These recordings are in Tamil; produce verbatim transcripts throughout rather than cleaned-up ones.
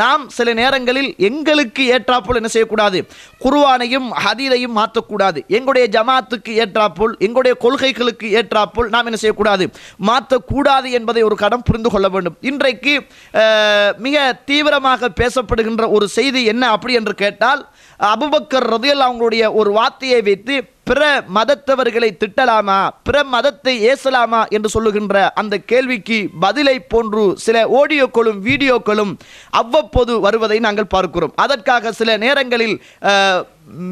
நாம் சில நேரங்களில் எங்களுக்கு ஏற்றாப்போல் என்ன செய்யக்கூடாது, குர்ஆனையும் ஹதீஸையும் மாற்றக்கூடாது. எங்களுடைய ஜமாத்துக்கு ஏற்றாப்போல், எங்களுடைய கொள்கைகளுக்கு ஏற்றாப்போல் நாம் என்ன செய்யக்கூடாது, மாற்றக்கூடாது என்பதை ஒரு கடன் புரிந்து கொள்ள வேண்டும். இன்றைக்கு மிக தீவிரமாக பேசப்படுகின்ற ஒரு செய்தி என்ன அப்படி என்று கேட்டால், அபூபக்கர் ரலியல்லாஹு அவங்களுடைய ஒரு வார்த்தையை வைத்து பிற மதத்தவர்களை திட்டலாமா, பிற மதத்தை ஏசலாமா என்று சொல்லுகின்ற அந்த கேள்விக்கு பதிலை போன்று சில ஆடியோக்களும் வீடியோக்களும் அவ்வப்போது வருவதை நாங்கள் பார்க்கிறோம். அதற்காக சில நேரங்களில்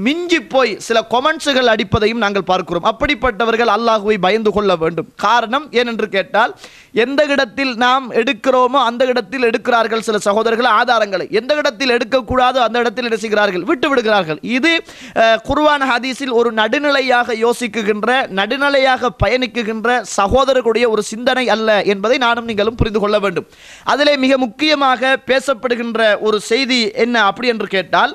மிஞ்சி போய் சில கொமெண்ட்ஸுகள் அடிப்பதையும் நாங்கள் பார்க்கிறோம். அப்படிப்பட்டவர்கள் அல்லாஹுவை பயந்து கொள்ள வேண்டும். காரணம் ஏனென்று கேட்டால், எந்த இடத்தில் நாம் எடுக்கிறோமோ அந்த இடத்தில் எடுக்கிறார்கள் சில சகோதரர்கள், ஆதாரங்களை எந்த இடத்தில் எடுக்கக்கூடாதோ அந்த இடத்தில் என்ன செய்கிறார்கள், விட்டு விடுகிறார்கள். இது குர்ஆன் ஹதீஸில் ஒரு நடுநிலையாக யோசிக்குகின்ற, நடுநிலையாக பயணிக்குகின்ற சகோதரர்களுடைய ஒரு சிந்தனை அல்ல என்பதை நானும் நீங்களும் புரிந்து கொள்ள வேண்டும். அதிலே மிக முக்கியமாக பேசப்படுகின்ற ஒரு செய்தி என்ன அப்படி என்று கேட்டால்,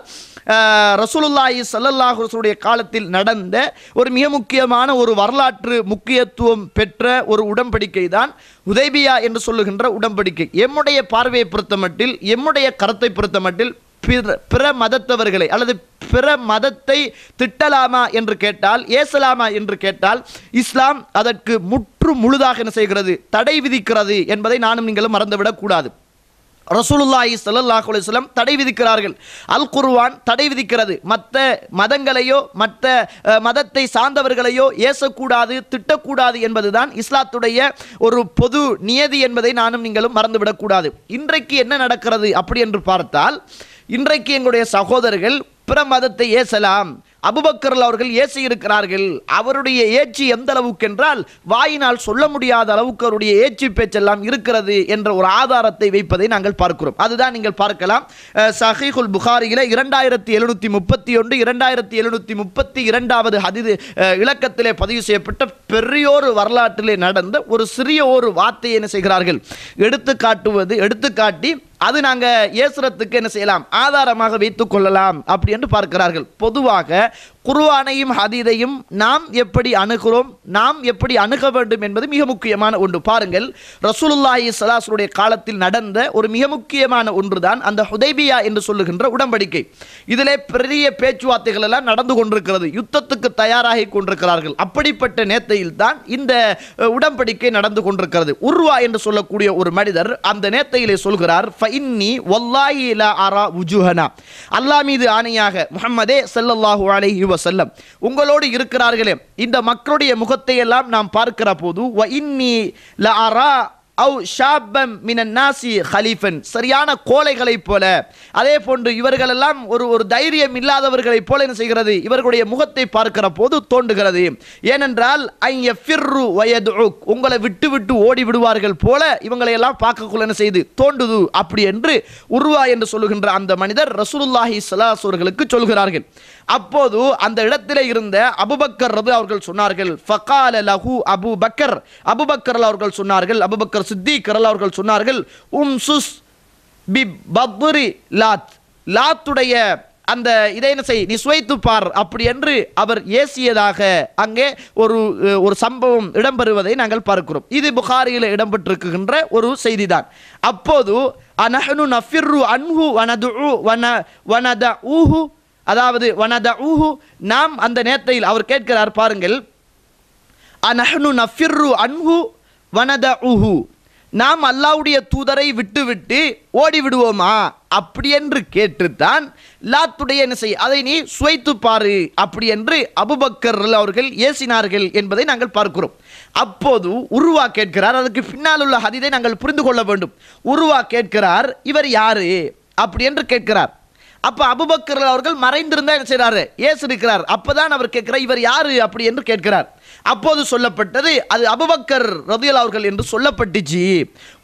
ரசூலுல்லாஹி ஸல்லல்லாஹு அலைஹி வஸல்லம் காலத்தில் நடந்த ஒரு மிக முக்கியமான ஒரு வரலாற்று முக்கியத்துவம் பெற்ற ஒரு உடன்படிக்கை தான் ஹுதைபியா என்று சொல்லுகின்ற உடன்படிக்கை. எம்முடைய பார்வையை பொறுத்தமட்டில், எம்முடைய கருத்தை பொறுத்தமட்டில், பிற பிற மதத்தவர்களை அல்லது பிற மதத்தை திட்டலாமா என்று கேட்டால், ஏசலாமா என்று கேட்டால், இஸ்லாம் அதற்கு முற்று முழுதாக என்ன செய்கிறது, தடை விதிக்கிறது என்பதை நானும் நீங்களும் மறந்துவிடக்கூடாது. ரசூலுல்லாஹி ஸல்லல்லாஹு அலைஹி வஸல்லம் தடை விதிக்கிறார்கள், அல் குர்ஆன் தடை விதிக்கிறது. மற்ற மதங்களையோ மற்ற மதத்தை சார்ந்தவர்களையோ ஏசக்கூடாது, திட்டக்கூடாது என்பதுதான் இஸ்லாத்துடைய ஒரு பொது நியதி என்பதை நானும் நீங்களும் மறந்துவிடக்கூடாது. இன்றைக்கு என்ன நடக்கிறது அப்படி என்று பார்த்தால், இன்றைக்கு எங்களுடைய சகோதரர்கள் பிற மதத்தை ஏசலாம், அபூபக்கர் அவர்கள் ஏசி இருக்கிறார்கள், அவருடைய ஏச்சி எந்த அளவுக்கு என்றால் வாயினால் சொல்ல முடியாத அளவுக்கு அவருடைய ஏச்சி பேச்செல்லாம் இருக்கிறது என்ற ஒரு ஆதாரத்தை வைப்பதை நாங்கள் பார்க்கிறோம். அதுதான் நீங்கள் பார்க்கலாம், சஹீஹுல் புகாரியில இரண்டாயிரத்தி எழுநூற்றி முப்பத்தி ஒன்று இரண்டாயிரத்தி எழுநூற்றி முப்பத்தி இரண்டாவது ஹதீஸ் இலக்கத்திலே பதிவு செய்யப்பட்ட பெரியோரு வரலாற்றிலே நடந்த ஒரு சிறிய ஒரு வார்த்தையை என்ன செய்கிறார்கள், எடுத்து காட்டுவது எடுத்து காட்டி அது நாங்கள் ஏசுறத்துக்கு என்ன செய்யலாம், ஆதாரமாக வைத்துக் கொள்ளலாம் அப்படி என்று பார்க்கிறார்கள். பொதுவாக குர்ஆனையும் ஹதீஸையும் நாம் எப்படி அணுகிறோம், நாம் எப்படி அணுக வேண்டும் என்பது மிக முக்கியமான ஒன்று. பாருங்கள், ரசூலுல்லாஹி ஸல்லல்லாஹு அலைஹி வஸல்லம் காலத்தில் நடந்த ஒரு மிக முக்கியமான ஒன்று தான் அந்த ஹுதைபியா என்று சொல்லுகின்ற உடன்படிக்கை. இதிலே பெரிய பேச்சுவார்த்தைகள் எல்லாம் நடந்து கொண்டிருக்கிறது, யுத்தத்துக்கு தயாராகி கொண்டிருக்கிறார்கள். அப்படிப்பட்ட நேரத்தில் தான் இந்த உடன்படிக்கை நடந்து கொண்டிருக்கிறது. உர்வா என்று சொல்லக்கூடிய ஒரு மனிதர் அந்த நேரத்திலே சொல்கிறார், ஃபஇன்னி வல்லாஹி லா அரா உஜுஹனா, அல்லாஹ் மீது ஆணையாக முஹம்மதே ஸல்லல்லாஹு அலைஹி வஸல்லம் உங்களோடு இருக்கிறார்களே இந்த மக்களுடைய முகத்தை எல்லாம் நாம் பார்க்கிற போது, வ இன்னி லா அரா அவ் ஷாபம் மினன் நாசி ஹலீஃபன், சரியான கோலைகளைப் போல, அதே போன்று இவர்களெல்லாம் ஒரு ஒரு தைரியம் இல்லாதவர்களைப் போல என்ன செய்கிறது, இவர்களுடைய முகத்தை பார்க்கிற போது தோன்றுகிறது. ஏனென்றால் ஐய ஃபிர்ரு வயதுக், உங்களை விட்டு விட்டு ஓடி விடுவார்கள் போல இவங்களையெல்லாம் பார்க்கக்குள்ள என்ன செய்து தோன்றுது அப்படி என்று உருவா என்று சொல்லுகின்ற அந்த மனிதர் ரசூலுல்லாஹி ஸல்லல்லாஹு அலைஹி வஸல்லம் சொல்கிறார்கள். அப்போது அந்த இடத்திலே இருந்த அபூபக்கர் ரது அவர்கள் சொன்னார்கள், ஃபகால லஹு அபூபக்கர், அபூபக்கர் அவர்கள் சொன்னார்கள், அபூபக்கர் சித்திக் ரது அவர்கள் சொன்னார்கள், உம்சுஸ் பி பத்ரி லாத், லாத்துடைய அந்த இதை என்ன செய், நீ சுவைத்து பார் அப்படி என்று அவர் ஏசியதாக அங்கே ஒரு ஒரு சம்பவம் இடம்பெறுவதை நாங்கள் பார்க்கிறோம். இது புகாரியில் இடம்பெற்றிருக்கின்ற ஒரு செய்தி தான். அப்போது அனஹனு நஃபிர்ரு அன்ஹு வனதுஉ வனதஉஹு, அதாவது வனதஉஹு, நாம் அந்த நேரத்தில் அவர் கேட்கிறார், பாருங்கள், அனஹ்னு நஃபிர்ரு அன்ஹு வனதஉஹு, நாம் அல்லாஹ்வுடைய தூதரை விட்டுவிட்டு ஓடி விடுவோமா அப்படி என்று கேட்டுத்தான் லாத்துடைய என்ன செய், அதை நீ சுவைத்து பாரு அப்படி என்று அபூபக்கர் அவர்கள் ஏசினார்கள் என்பதை நாங்கள் பார்க்கிறோம். அப்போது உருவா கேட்கிறார், அதுக்கு பின்னால் உள்ள ஹதீஸை நாங்கள் புரிந்து கொள்ள வேண்டும். உருவா கேட்கிறார், இவர் யாரு அப்படி என்று கேட்கிறார். அப்போ அபூபக்கர் அவர்கள் மறைந்திருந்தா என்ன செய்கிறாரு, ஏசிருக்கிறார். அப்போதான் அவர் கேட்கிறார், இவர் யாரு அப்படி என்று கேட்கிறார். அப்போது சொல்லப்பட்டது அது அபூபக்கர் ரலியல்லாஹு அவர்கள் என்று சொல்லப்பட்டுச்சு.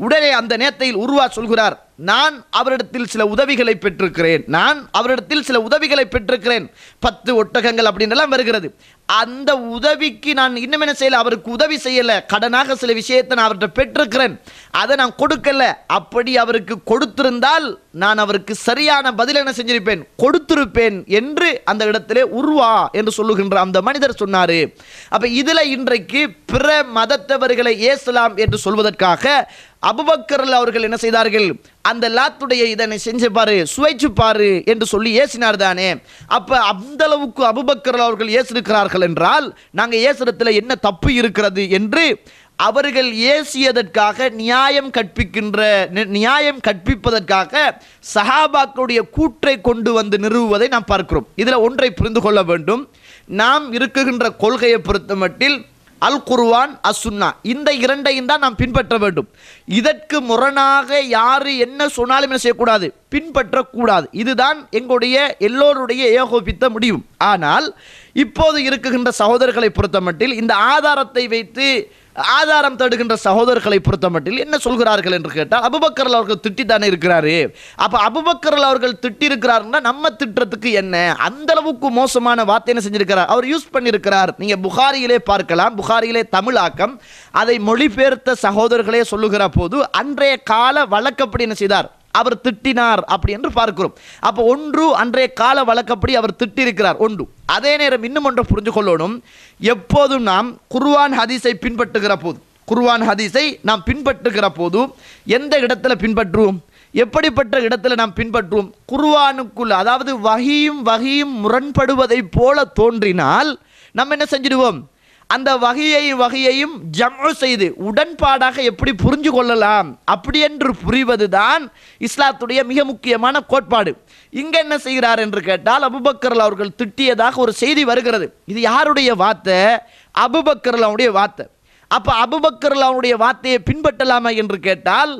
உடனே அந்த நேரத்தில் உருவா சொல்கிறார், நான் அவரிடத்தில் சில உதவிகளை பெற்றிருக்கிறேன், நான் அவரிடத்தில் சில உதவிகளை பெற்றிருக்கிறேன், பத்து ஒட்டகங்கள் அப்படின்றலாம் வருகிறது. அந்த உதவிக்கு நான் இன்னும் என்ன செய்யலை, அவருக்கு உதவி செய்யலை, கடனாக சில விஷயத்தை நான் அவர்கிட்ட பெற்றிருக்கிறேன், அதை நான் கொடுக்கல. அப்படி அவருக்கு கொடுத்திருந்தால் நான் அவருக்கு சரியான பதில் என்ன செஞ்சிருப்பேன், கொடுத்திருப்பேன் என்று அந்த இடத்திலே உருவா என்று சொல்லுகின்ற அந்த மனிதர் சொன்னார். அப்போ இதுல இன்றைக்கு பிற மதத்தவர்களை ஏசலாம் என்று சொல்வதற்காக அபூபக்கர் அவர்கள் என்ன செய்தார்கள்? அந்த லாத்துடைய இதனை செஞ்சு பாரு, சுவைச்சு பாரு என்று சொல்லி ஏசினார் தானே. அப்ப அந்த அளவுக்கு அபூபக்கர் அவர்கள் ஏசிருக்கிறார்கள் என்றால் நாங்கள் ஏசுறதுல என்ன தப்பு இருக்கிறது என்று அவர்கள் ஏசியதற்காக நியாயம் கற்பிக்கின்ற நியாயம் கற்பிப்பதற்காக சஹாபாக்களுடைய கூற்றை கொண்டு வந்து நிறுவுவதை நாம் பார்க்கிறோம். இதில் ஒன்றை புரிந்து கொள்ள வேண்டும். நாம் இருக்குகின்ற கொள்கையை பொறுத்த மட்டில் அல் குர்ஆன் அசுன்னா இந்த இரண்டையும் தான் நாம் பின்பற்ற வேண்டும். இதற்கு முரணாக யாரு என்ன சொன்னாலும் என்ன செய்யக்கூடாது, பின்பற்றக்கூடாது. இதுதான் எங்களுடைய எல்லோருடைய ஏகோபித்த முடிவும். ஆனால் இப்போது இருக்குகின்ற சகோதரர்களை பொறுத்த மட்டில் இந்த ஆதாரத்தை வைத்து ஆதாரம் தேடுகின்ற சகோதரர்களை பொறுத்த மட்டில் என்ன சொல்கிறார்கள் என்று கேட்டால் அபூபக்கர் அவர்கள் திட்டி தானே இருக்கிறாரு. அப்போ அபூபக்கர் அவர்கள் திட்டி இருக்கிறாருன்னா நம்ம திட்டுறதுக்கு என்ன? அந்த அளவுக்கு மோசமான வார்த்தையை செஞ்சிருக்கிறார், அவர் யூஸ் பண்ணியிருக்கிறார். நீங்கள் புகாரியிலே பார்க்கலாம், புகாரியிலே தமிழாக்கம் அதை மொழிபெயர்த்த சகோதரர்களே சொல்லுகிற போது அன்றைய கால வழக்கப்படி என்ன செய்தார்? அவர் திட்டினார் அப்படி என்று பார்க்கிறோம். அப்போ ஒன்று அன்றைய கால வழக்கப்படி அவர் திட்டிருக்கிறார் ஒன்று. அதே நேரம் இன்னும் ஒன்றை புரிஞ்சு கொள்ளணும். எப்போதும் நாம் குர்ஆன் ஹதீஸை பின்பற்றுகிற போது குர்ஆன் ஹதீஸை நாம் பின்பற்றுகிற போது எந்த இடத்துல பின்பற்றுவோம், எப்படிப்பட்ட இடத்துல நாம் பின்பற்றுவோம்? குர்ஆனுக்குள் அதாவது வஹீயும் வஹீயும் முரண்படுவதை போல தோன்றினால் நம்ம என்ன செஞ்சிடுவோம்? அந்த வகையையும் வகையையும் ஜம்அ செய்து உடன்பாடாக எப்படி புரிஞ்சு கொள்ளலாம் அப்படி என்று புரிவதுதான் இஸ்லாத்துடைய மிக முக்கியமான கோட்பாடு. இங்கே என்ன செய்கிறார் என்று கேட்டால் அபூபக்கர் அவர்கள் திட்டியதாக ஒரு செய்தி வருகிறது. இது யாருடைய வார்த்தை? அபூபக்கர் அவருடைய வார்த்தை. அப்போ அபூபக்கர் அவருடைய வார்த்தையை பின்பற்றலாமா என்று கேட்டால்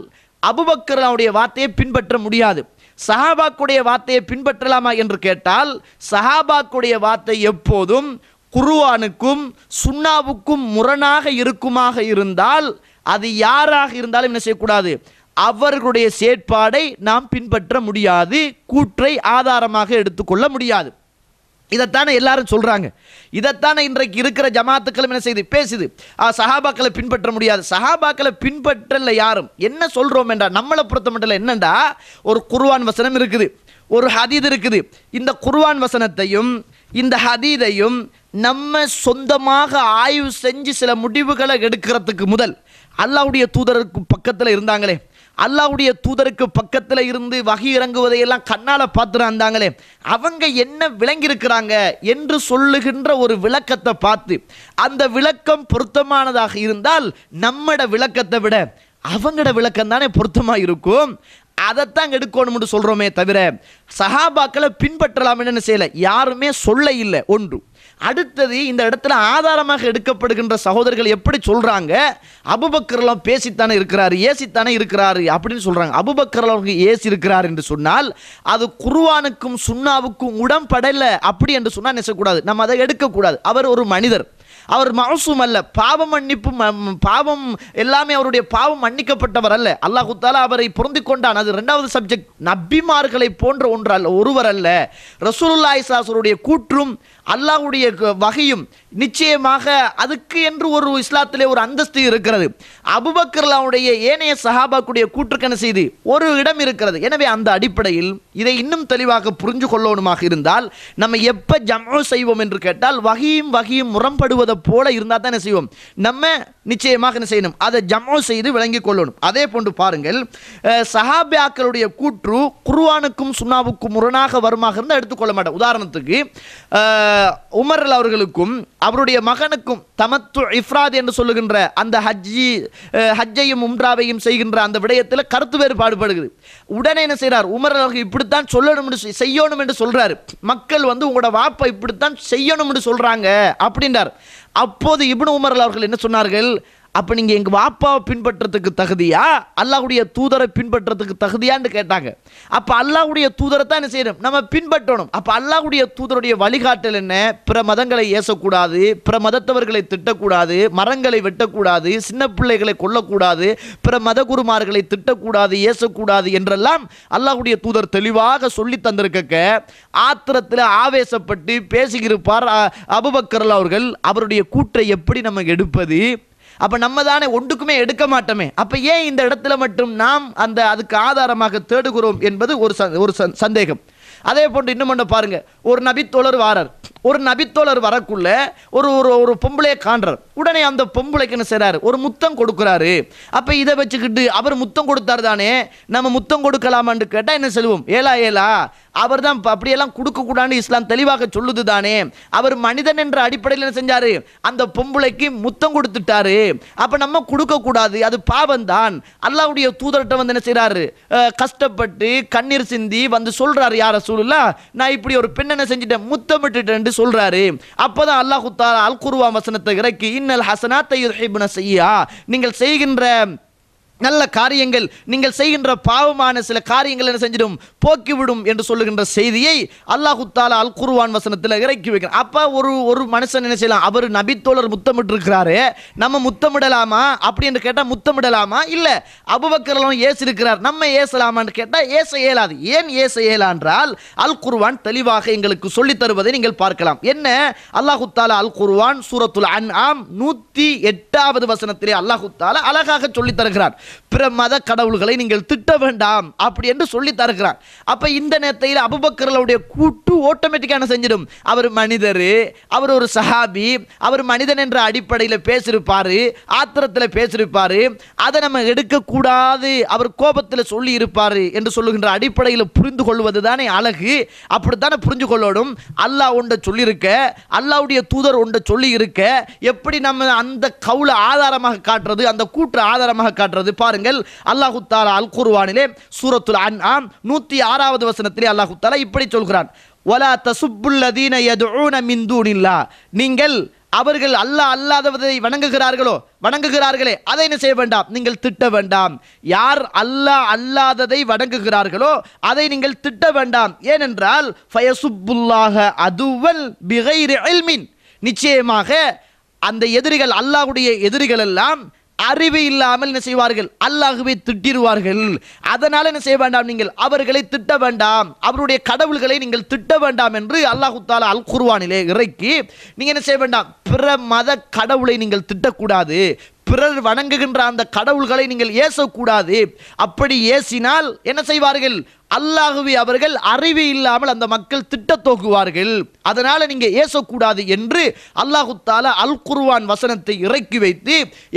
அபூபக்கர் அவருடைய வார்த்தையை பின்பற்ற முடியாது. சஹாபாக்குடைய வார்த்தையை பின்பற்றலாமா என்று கேட்டால் சஹாபாக்குடைய வார்த்தை எப்போதும் குர்ஆனுக்கும் சுன்னாவுக்கும் முரணாக இருக்குமாக இருந்தால் அது யாராக இருந்தாலும் என்ன செய்யக்கூடாது? அவர்களுடைய செயற்பாடை நாம் பின்பற்ற முடியாது, கூற்றை ஆதாரமாக எடுத்துக்கொள்ள முடியாது. இதைத்தானே எல்லாரும் சொல்கிறாங்க, இதைத்தானே இன்றைக்கு இருக்கிற ஜமாத்துக்களும் என்ன செய்யுது? பேசுது. சஹாபாக்களை பின்பற்ற முடியாது, சஹாபாக்களை பின்பற்றல யாரும். என்ன சொல்கிறோம் என்றா நம்மளை பொறுத்த மட்டும் என்னண்டா ஒரு குர்ஆன் வசனம் இருக்குது, ஒரு ஹதீஸ் இருக்குது. இந்த குர்ஆன் வசனத்தையும் இந்த ஹதீஸையும் நம்ம சொந்தமாக ஆய்வு செஞ்சு சில முடிவுகளை எடுக்கிறதுக்கு முதல் அல்லாஹ்வுடைய தூதருக்கு பக்கத்தில் இருந்தாங்களே, அல்லாஹ்வுடைய தூதருக்கு பக்கத்தில் இருந்து வஹீ இறங்குவதையெல்லாம் கண்ணால் பார்த்துருந்தாங்களே, அவங்க என்ன விளங்கியிருக்கிறாங்க என்று சொல்லுகின்ற ஒரு விளக்கத்தை பார்த்து அந்த விளக்கம் பொருத்தமானதாக இருந்தால் நம்மட விளக்கத்தை விட அவங்களோட விளக்கம் தானே பொருத்தமாக இருக்கும், அதைத்தான் எடுக்கணும்னு சொல்கிறோமே தவிர சஹாபாக்களை பின்பற்றலாம்னு என்ன செய்யலை, யாருமே சொல்ல இல்லை ஒன்று. அடுத்தது இந்த இடத்துல ஆதாரமாக எடுக்கப்படுகின்ற சகோதரர்கள் எப்படி சொல்கிறாங்க? அபூபக்கர்லாம் பேசித்தானே இருக்கிறாரு, ஏசித்தானே இருக்கிறாரு அப்படின்னு சொல்கிறாங்க. அபூபக்கர் அவர்கள் ஏசி இருக்கிறார் என்று சொன்னால் அது குர்ஆனுக்கும் சுன்னாவுக்கும் உடன்படலை அப்படி என்று சொன்னால் நினைக்கக்கூடாது, நம்ம அதை எடுக்கக்கூடாது. அவர் ஒரு மனிதர், அவர் மஅசூம் அல்ல, பாவம் மன்னிப்பு பாவம் எல்லாமே அவருடைய பாவம் மன்னிக்கப்பட்டவர் அல்ல, அல்லாஹ் தஆலா அவரை பொருந்திக் கொண்டான். அது ரெண்டாவது சப்ஜெக்ட். நபிமார்களை போன்ற ஒன்று அல்ல, ஒருவர் அல்ல. ரசூலுல்லாஹி ஸல்லல்லாஹு அலைஹி வஸல்லம் கூற்றும் அல்லாஹ்வுடைய வகையும் நிச்சயமாக அதுக்கு என்று ஒரு இஸ்லாத்திலே ஒரு அந்தஸ்து இருக்கிறது. அபூபக்கர் அவருடைய ஏனைய சஹாபாக்குடைய கூற்றுக்கென செய்து ஒரு இடம் இருக்கிறது. எனவே அந்த அடிப்படையில் இதை இன்னும் தெளிவாக புரிஞ்சு கொள்ளணுமாக இருந்தால் நம்ம எப்போ ஜம்அ செய்வோம் என்று கேட்டால் வகையும் வகையும் முரண்படுவதை போல இருந்தால் தான் என்ன செய்வோம், நம்ம நிச்சயமாக என்ன செய்யணும், அதை ஜம்அ செய்து விளங்கி கொள்ளணும். அதே போன்று பாருங்கள், சஹாபாக்களுடைய கூற்று குர்ஆனுக்கும் சுன்னாவுக்கும் முரணாக வருமாக இருந்தால் எடுத்துக்கொள்ள மாட்டோம். உதாரணத்துக்கு உமர் அவர்களுக்கும் அவருடைய மகனுக்கும் தமத்து இஃப்ராத் என்று சொல்லுகின்ற அந்த ஹஜ்ஜி ஹஜ்ஜையும் உம்ராவையும் செய்கின்ற அந்த விடயத்தில் கருத்து வேறுபாடுபடுகிறது. உடனே என்ன செய்கிறார்? உமர் அவர்கள் இப்படித்தான் சொல்லணும் செய்யணும் என்று சொல்கிறார். மக்கள் வந்து உங்களோட வாப்பை இப்படித்தான் செய்யணும் என்று சொல்கிறாங்க அப்படின்றார். அப்போது இப்னு உமர் அவர்கள் என்ன சொன்னார்கள்? அப்போ நீங்கள் எங்கள் வாப்பாவை பின்பற்றத்துக்கு தகுதியா, அல்லாஹ்வுடைய தூதரை பின்பற்றத்துக்கு தகுதியான்னு கேட்டாங்க. அப்போ அல்லாஹ்வுடைய தூதரை தான் என்ன செய்யணும், நம்ம பின்பற்றணும். அப்போ அல்லாஹ்வுடைய தூதருடைய வழிகாட்டல் என்ன? பிற மதங்களை ஏசக்கூடாது, பிற மதத்தவர்களை திட்டக்கூடாது, மரங்களை வெட்டக்கூடாது, சின்ன பிள்ளைகளை கொல்லக்கூடாது, பிற மத குருமார்களை திட்டக்கூடாது, ஏசக்கூடாது என்றெல்லாம் அல்லாஹ்வுடைய தூதர் தெளிவாக சொல்லி தந்திருக்க ஆத்திரத்தில் ஆவேசப்பட்டு பேசியிருப்பார் அபூபக்கர் அவர்கள். அவருடைய கூற்றை எப்படி நம்ம எடுப்பது? அப்போ நம்ம தானே ஒன்றுக்குமே எடுக்க மாட்டோமே. அப்போ ஏன் இந்த இடத்துல மட்டும் நாம் அந்த அதுக்கு ஆதாரமாக தேடுகிறோம் என்பது ஒரு ஒரு சந்தேகம். அதே போன்று இன்னும் ஒன்று பாருங்கள், ஒரு நபித்தோழர் வாரார், ஒரு நபித்தோழர் வரக்குள்ள ஒரு ஒரு பொம்பளை காண்றார். உடனே அந்த பொம்பளைக்கு என்ன செய்றாரு? ஒரு முத்தம் கொடுக்கிறாரு. அப்ப இதை வச்சுக்கிட்டு அவர் முத்தம் கொடுத்தாரு தானே, நம்ம முத்தம் கொடுக்கலாமான்னு கேட்டா என்ன சொல்லுவோம்? ஏலா ஏலா, அவர் தான் அப்படியெல்லாம் கொடுக்க கூடாதுன்னு இஸ்லாம் தெளிவாக சொல்லுது தானே. அவர் மனிதன் என்ற அடிப்படையில் என்ன செஞ்சாரு? அந்த பொம்பளைக்கு முத்தம் கொடுத்துட்டாரு. அப்ப நம்ம கொடுக்க கூடாது, அது பாவம் தான். அல்லாஹ்வுடைய தூதர்கிட்ட வந்து என்ன செய்றாரு? கஷ்டப்பட்டு கண்ணீர் சிந்தி வந்து சொல்றாரு, யா ரசூலுல்லாஹ், நான் இப்படி ஒரு பெண்ணனை செஞ்சிட்டேன், முத்தமிட்டுட்டேன்னு சொல்றாரு. அப்பதான் அல்லாஹ் தஆலா அல் குர்ஆன் வசனத்தை இறக்கி, இன்னல் ஹஸனாத்தை யுஹிபுன ஸய்யா, நீங்கள் செய்கின்ற நல்ல காரியங்கள், நீங்கள் செய்கின்ற பாவமான சில காரியங்கள் என்ன செஞ்சிடும்? போக்கிவிடும் என்று சொல்லுகின்ற செய்தியை அல்லாஹ் தஆலா அல் குர்ஆன் வசனத்தில் இறக்கி வைக்கிறான். அப்போ ஒரு ஒரு மனுஷன் என்ன செய்யலாம்? அவர் நபித்தோழர் முத்தமிட்டிருக்கிறாரு, நம்ம முத்தமிடலாமா அப்படின்னு கேட்டால் முத்தமிடலாமா? இல்லை. அபூபக்கர் ஏசிருக்கிறார், நம்ம ஏசலாமான்னு கேட்டால் ஏச இயலாது. ஏன் ஏச இயலான்றால் அல் குர்ஆன் தெளிவாக எங்களுக்கு சொல்லித் தருவதை நீங்கள் பார்க்கலாம். என்ன? அல்லாஹ் தஆலா அல் குர்ஆன் சூரத்துல் அன்ஆம் நூற்றி எட்டாவது வசனத்திலே அல்லாஹ் தஆலா அழகாக சொல்லித் தருகிறார், பிற மத கடவுள்களை நீங்கள் திட்ட வேண்டாம் அப்படி என்று சொல்லி தருகிறார். அப்ப இந்த நேரத்தில் அபூபக்கர்களுடைய கூட்டு ஆட்டோமேட்டிக்கான செஞ்சிடும். அவர் மனிதர், அவர் ஒரு சஹாபி, அவர் மனிதன் என்ற அடிப்படையில் பேசியிருப்பாரு, ஆத்திரத்தில் பேசியிருப்பாரு, அதை நம்ம எடுக்கக்கூடாது, அவர் கோபத்தில் சொல்லி இருப்பாரு என்று சொல்லுகின்ற அடிப்படையில் புரிந்து கொள்வது தானே அழகு. அப்படித்தானே புரிஞ்சு கொள்ளணும். அல்லாஹ் ஒன்றை சொல்லியிருக்க, அல்லாஹ்வுடைய தூதர் ஒன்றை சொல்லி இருக்க, எப்படி நம்ம அந்த கவுல ஆதாரமாக காட்டுறது, அந்த கூற்று ஆதாரமாக காட்டுறது பாருங்கள். அல்லாஹ் தஆலா அல் குர்ஆனிலே சூரத்துல் அன்ஆம் நூற்றி ஆறாவது வசனத்திலே அல்லாஹ் தஆலா இப்படி சொல்கிறான், வலா தசுப்புல் லதீன யதுஊன மின் தூனில்லாஹ், நீங்கள் அவர்கள் அல்லாஹ் அல்லாதவரை வணங்குகிறார்களோ வணங்குகிறார்களே அதை என்ன செய்ய வேண்டாம்? நீங்கள் திட்ட வேண்டாம். யார் அல்லாஹ் அல்லாததை வணங்குகிறார்களோ அதை நீங்கள் திட்ட வேண்டாம். ஏனென்றால் ஃபயசுப்புல்லாஹ அதுவல் பிகைரி இல்மின், நிச்சயமாக அந்த எதிரிகள், அல்லாஹ்வுடைய எதிரிகள் எல்லாம் அறிவு இல்லாமல் என்ன செய்வார்கள்? அல்லாஹ்வை திட்டிடுவார்கள். அதனால் என்ன செய்ய வேண்டாம்? நீங்கள் அவர்களை திட்ட வேண்டாம், அவருடைய கடவுள்களை நீங்கள் திட்ட வேண்டாம் என்று அல்லாஹ் தஆலா அல் குர்ஆனிலே இறக்கி, நீங்கள் என்ன செய்ய வேண்டாம்? பிற மத கடவுளை நீங்கள் திட்டக்கூடாது, பிறர் வணங்குகின்ற அந்த கடவுள்களை நீங்கள் ஏசக்கூடாது. அப்படி ஏசினால் என்ன செய்வார்கள்? அல்லாஹ்வை அவர்கள் அறிவு இல்லாமல் அந்த மக்கள் திட்டத் தோக்குவார்கள். அதனால் நீங்கள் ஏசக்கூடாது என்று அல்லாஹ் தஆலா அல் குர்ஆன் வசனத்தை இறக்கி வைத்து,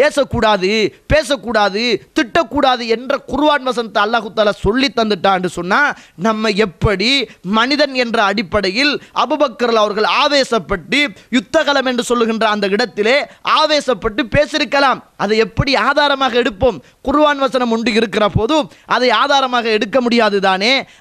ஏசக்கூடாது, பேசக்கூடாது, திட்டக்கூடாது என்ற குர்ஆன் வசனத்தை அல்லாஹ் தஆலா சொல்லி தந்துட்டான்னு சொன்னால், நம்ம எப்படி மனிதன் என்ற அடிப்படையில் அபூபக்கர் அவர்கள் ஆவேசப்பட்டு யுத்தகலம் என்று சொல்லுகின்ற அந்த இடத்திலே ஆவேசப்பட்டு பேசியிருக்கலாம். அதை எப்படி ஆதாரமாக எடுப்போம்? குர்ஆன் வசனம் ஒன்று இருக்கிற போதும் அதை ஆதாரமாக எடுக்க முடியாது தான்.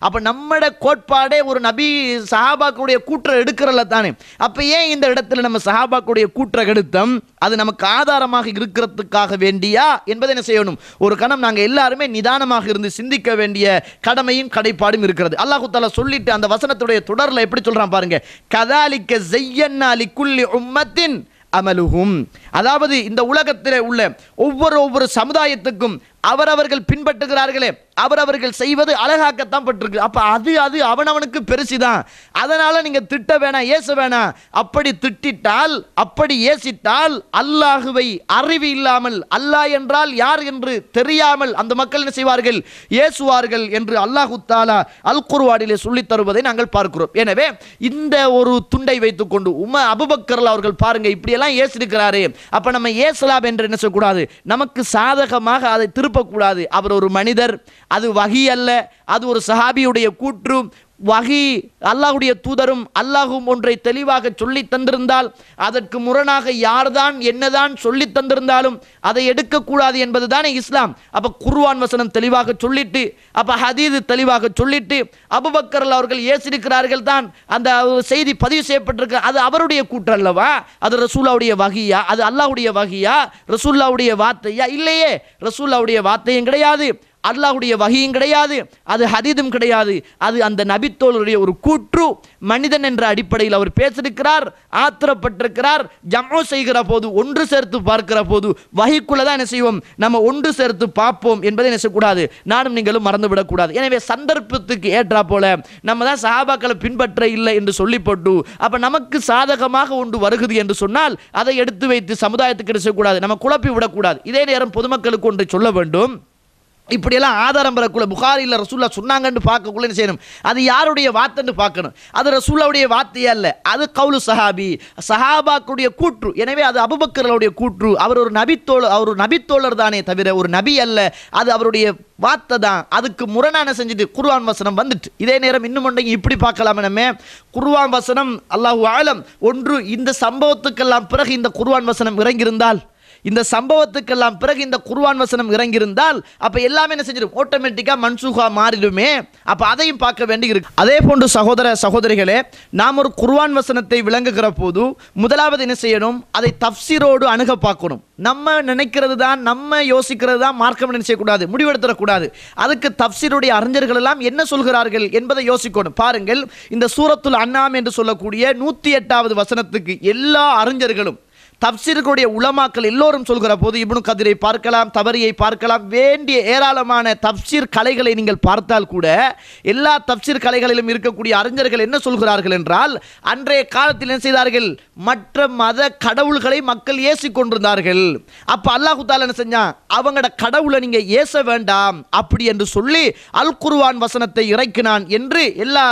அப்ப நம்மட கோட்பாடே ஒரு நபி சஹாபாக்களுடைய கூற்ற எடுக்கிறல தானே. அப்ப ஏன் இந்த இடத்துல நம்ம சஹாபாக்களுடைய கூற்ற எடுத்தோம்? அது நமக்கு ஆதாரமாக இருக்கிறதுக்காக வேண்டியா என்பதை என்ன செய்யணும்? ஒரு கணம் நாங்கள் எல்லாருமே நிதானமாக இருந்து சிந்திக்க வேண்டிய கடமையும் கடைப்பாடும் இருக்கிறது. அல்லாஹ் தஆலா சொல்லிட்டு அந்த வசனத்துடைய தொடர்ல எப்படி சொல்றான் பாருங்க, கதாலிக்க ஸய்யன்னா லிக்குல்லி உம்மத்தின் அமலுஹும், அதாவது இந்த உலகத்திலே உள்ள ஒவ்வொரு ஒவ்வொரு சமுதாயத்துக்கும் அவரவர்கள் பின்பற்றுகிறார்களே, அவரவர்கள் செய்வது அழகாக்கத்தான் பட்டிருக்கு. அப்போ அது அது அவனவனுக்கு பெருசு தான். அதனால் நீங்கள் திட்ட வேணாம், ஏச வேணாம். அப்படி திட்டால், அப்படி ஏசிட்டால் அல்லாஹுவை அறிவு இல்லாமல், அல்லாஹ் என்றால் யார் என்று தெரியாமல் அந்த மக்கள் என்ன செய்வார்கள்? ஏசுவார்கள் என்று அல்லாஹ் தஆலா அல் குர்ஆனிலே சொல்லித் தருவதை நாங்கள் பார்க்கிறோம். எனவே இந்த ஒரு துண்டை வைத்துக்கொண்டு உம அபூபக்கர் அவர்கள் பாருங்க இப்படியெல்லாம் ஏசிருக்கிறாரு. அப்போ நம்ம ஏசலாம் என்று என்ன செய்யக்கூடாது? நமக்கு சாதகமாக அதை திரு கூடாது. அவர் ஒரு மனிதர், அது வஹி அல்ல, அது ஒரு சஹாபியுடைய கூற்று. வஹி அல்லாஹ்வுடைய தூதரும் அல்லாஹ்வும் ஒன்றை தெளிவாக சொல்லி தந்திருந்தால் அதற்கு முரணாக யார்தான் என்னதான் சொல்லி தந்திருந்தாலும் அதை எடுக்கக்கூடாது என்பது தானே இஸ்லாம். அப்போ குர்ஆன் வசனம் தெளிவாக சொல்லிட்டு, அப்போ ஹதீது தெளிவாக சொல்லிட்டு, அபூபக்கர் அவர்கள் ஏசிருக்கிறார்கள் தான், அந்த செய்தி பதிவு செய்யப்பட்டிருக்க, அது அவருடைய கூற்றல்லவா? அது ரசூலுல்லாஹ்வுடைய வஹியா? அது அல்லாஹ்வுடைய வஹியா? ரசூலுல்லாஹ்வுடைய வார்த்தையா? இல்லையே, ரசூலுல்லாஹ்வுடைய வார்த்தையும் கிடையாது, அல்லாஹ்வுடைய வஹியும் கிடையாது, அது ஹதீதும் கிடையாது. அது அந்த நபித்தோளுடைய ஒரு கூற்று. மனிதன் என்ற அடிப்படையில் அவர் பேசிருக்கிறார், ஆத்திரப்பட்டிருக்கிறார். ஜமோ செய்கிற போது, ஒன்று சேர்த்து பார்க்கிற போது வஹிக்குள்ள தான் என்ன செய்வோம்? நம்ம ஒன்று சேர்த்து பார்ப்போம் என்பதை என்ன செய்யக்கூடாது? நானும் நீங்களும் மறந்துவிடக்கூடாது. எனவே சந்தர்ப்பத்துக்கு ஏற்றா போல நம்ம தான் சஹாபாக்களை பின்பற்ற இல்லை என்று சொல்லிப்பட்டு, அப்போ நமக்கு சாதகமாக ஒன்று வருகிறது என்று சொன்னால் அதை எடுத்து வைத்து சமுதாயத்துக்கு என்ன செய்யக்கூடாது? நம்ம குழப்பி விடக்கூடாது. இதே நேரம் பொதுமக்களுக்கு ஒன்றை சொல்ல வேண்டும். இப்படியெல்லாம் ஆதாரம் பெறக்குள்ள புகாரியில் ரசூல்லா சொன்னாங்கன்னு பார்க்கக்குள்ள என்ன செய்யணும், அது யாருடைய வார்த்தைன்னு பார்க்கணும். அது ரசூல்லாவுடைய வார்த்தையே அல்ல, அது கவுலு சஹாபி, சஹாபாக்களுடைய கூற்று. எனவே அது அபூபக்கர்களுடைய கூற்று. அவர் ஒரு நபித்தோழர், அவர் ஒரு நபித்தோழர் தானே தவிர ஒரு நபி அல்ல. அது அவருடைய வார்த்தை தான். அதுக்கு முரணான செஞ்சது குர்ஆன் வசனம் வந்துட்டு. இதே நேரம் இன்னும் ஒன்றையும் இப்படி பார்க்கலாம். நம்ம குர்ஆன் வசனம் அல்லாஹு ஆலம் ஒன்று, இந்த சம்பவத்துக்கெல்லாம் பிறகு இந்த குர்ஆன் வசனம் இறங்கியிருந்தால், இந்த சம்பவத்துக்கெல்லாம் பிறகு இந்த குர்ஆன் வசனம் இறங்கியிருந்தால், அப்போ எல்லாமே என்ன செஞ்சிடும், ஆட்டோமேட்டிக்காக மன்சூகா மாறிடுமே. அப்போ அதையும் பார்க்க வேண்டி இருக்கு. அதே போன்று சகோதர சகோதரிகளே, நாம் ஒரு குர்ஆன் வசனத்தை விளங்குகிற போது முதலாவது என்ன செய்யணும், அதை தஃப்சீரோடு அணுக பார்க்கணும். நம்ம நினைக்கிறது தான், நம்ம யோசிக்கிறது தான் மார்க்கம் நினைச்சக்கூடாது, முடிவெடுத்துடக்கூடாது. அதுக்கு தஃப்சீருடைய அறிஞர்கள் எல்லாம் என்ன சொல்கிறார்கள் என்பதை யோசிக்கணும். பாருங்கள், இந்த சூரத்துல் அன்னாம் என்று சொல்லக்கூடிய நூற்றி எட்டாவது வசனத்துக்கு எல்லா அறிஞர்களும், தப்சீர்களுடைய உலமாக்கள் எல்லோரும் சொல்கிற போது, இப்னு கதீரை பார்க்கலாம், தபரியை பார்க்கலாம், வேண்டிய ஏராளமான தப்சீர் கலைகளை நீங்கள் பார்த்தால் கூட எல்லா தப்சீர் கலைகளிலும் இருக்கக்கூடிய அறிஞர்கள் என்ன சொல்கிறார்கள் என்றால், அன்றைய காலத்தில் என்ன செய்தார்கள், மற்ற மத கடவுள்களை மக்கள் ஏசி கொண்டிருந்தார்கள். அப்போ அல்லாஹ் தஆலா என்ன செஞ்சான், அவங்களோட கடவுளை நீங்கள் ஏச வேண்டாம் அப்படி என்று சொல்லி அல் குர்ஆன் வசனத்தை இறக்கினான் என்று எல்லா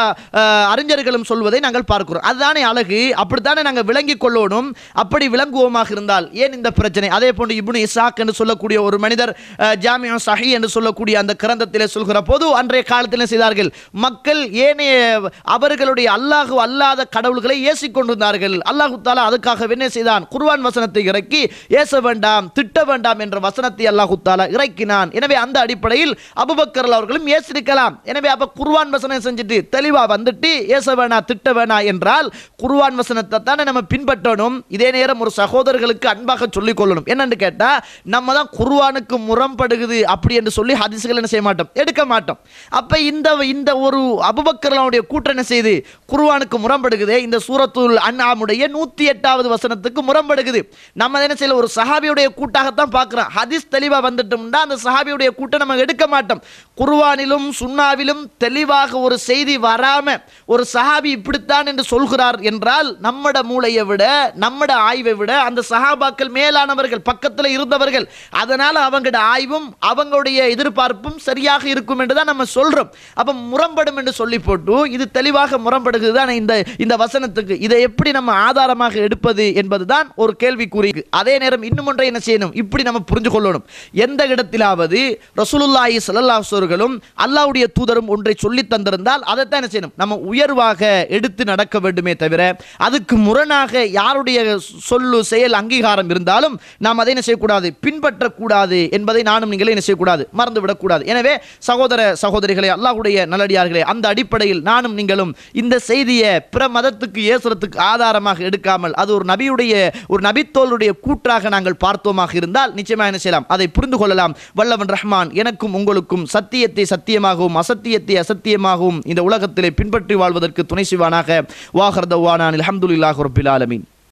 அறிஞர்களும் சொல்வதை நாங்கள் பார்க்கிறோம். அதுதானே அழகு, அப்படித்தானே நாங்கள் விளங்கி கொள்ளணும். அப்படி விளங்கு இருந்தால் ஏன் இந்த பிரச்சனை? அதே போன்று இப்னு இஸ்ஹாக் என்று சொல்லக்கூடிய ஒரு மனிதர் ஜாமிஉ ஸஹீஹ் என்று சொல்லக்கூடிய அந்த கிரந்தத்திலே சொல்கிற போது, அன்றைய காலத்தில் செய்தார்கள் மக்கள் ஏனைய அவர்களுடைய அல்லாஹ் அல்லாத கடவுள்களை ஏசி கொண்டிருந்தார்கள். அல்லாஹ் தஆலா அதுக்காக என்ன செய்தான், குர்ஆன் வசனத்தை இறக்கி ஏச வேண்டாம், திட்ட வேண்டாம் என்ற வசனத்தை அல்லாஹ் தஆலா இறக்கினான். எனவே அந்த அடிப்படையில் அபூபக்கர் அவர்களும் ஏசிருக்கலாம். எனவே அப்ப குர்ஆன் வசனம் செஞ்சுட்டு தெளிவா வந்துட்டு ஏச வேணா, திட்ட வேணா என்றால் குர்ஆன் வசனத்தை தானே நம்ம பின்பற்றணும். இதே நேரம் ஒரு சகோதரர்களுக்கு அன்பாக சொல்லிக் கொள்ளணும். என்னன்னு கேட்டா, நம்ம தான் குர்ஆனுக்கு முரண்படுகிறது அப்படி என்று சொல்லி ஹதீஸ்கள் என்ன செய்ய மாட்டோம், எடுக்க மாட்டோம். அப்ப இந்த இந்த ஒரு அபூபக்கர்களுடைய கூற்று என்ன செய்து, குர்ஆனுக்கு முரண்படுகிறது, இந்த சூரத்துல் அன்ஆமுடைய நூத்தி எட்டாவது வசனத்துக்கு முரண்படுகிறது. நம்ம என்ன செய்யல, ஒரு சஹாபியுடைய கூட்டாகத்தான் பார்க்கிறோம். ஹதீஸ் தெளிவா வந்துட்டோம்னா அந்த சஹாபியுடைய கூட்டை நம்ம எடுக்க மாட்டோம். குர்ஆனிலும் சுன்னாவிலும் தெளிவாக ஒரு செய்தி வராம ஒரு சஹாபி இப்படித்தான் என்று சொல்கிறார் என்றால், நம்மட மூளையை விட நம்மட ஆய்வை விட அந்த சஹாபாக்கள் மேலானவர்கள், பக்கத்தில் இருந்தவர்கள், அதனால் அவங்களோட ஆய்வும் அவங்களுடைய எதிர்பார்ப்பும் சரியாக இருக்கும் என்று தான் நம்ம சொல்றோம். அப்போ முரண்படும் என்று சொல்லி போட்டு இது தெளிவாக முரண்படுகிறது தான் இந்த இந்த வசனத்துக்கு. இதை எப்படி நம்ம ஆதாரமாக எடுப்பது என்பதுதான் ஒரு கேள்விக்குறி. அதே நேரம் இன்னும் ஒன்றை என்ன செய்யணும், இப்படி நம்ம புரிஞ்சு கொள்ளணும். எந்த இடத்திலாவது ரசூலுல்லாஹி ஸல்லல்லாஹு அலைஹி வஸல்லம் அல்லாஹ்வுடைய தூதரும் ஒன்றை சொல்லி தந்திருந்தால் அதைத்தான் என்ன செய்யணும், நம்ம உயர்வாக எடுத்து நடக்க வேண்டுமே தவிர அதுக்கு முரணாக யாருடைய சொல்லு செயல் அங்கீகாரம் இருந்தாலும் நாம் அதை என்ன செய்யக்கூடாது, பின்பற்றக்கூடாது என்பதை நானும் நீங்களே என்ன செய்யக்கூடாது, மறந்துவிடக்கூடாது. எனவே சகோதர சகோதரிகளே, அல்லாஹ்வுடைய நல்லடியார்களே, அந்த அடிப்படையில் நானும் நீங்களும் இந்த செய்தியை பிற மதத்துக்கு ஏசுறதுக்கு ஆதாரமாக எடுக்காமல் அது ஒரு நபியுடைய ஒரு நபித்தோளுடைய கூற்றாக நாங்கள் பார்த்தோமாக இருந்தால் நிச்சயமாக என்ன செய்யலாம், அதை புரிந்து கொள்ளலாம். வல்லவன் ரஹ்மான் எனக்கும் உங்களுக்கும் சத்தியத்தை சத்தியமாகவும் அசத்தியத்தை அசத்தியமாகவும் இந்த உலகத்திலே பின்பற்றி வாழ்வதற்கு துணை செய்வானாக. வாஹர் தவ்வானான் அல்ஹம்துலில்லாஹி ரப்பில் ஆலமீன்.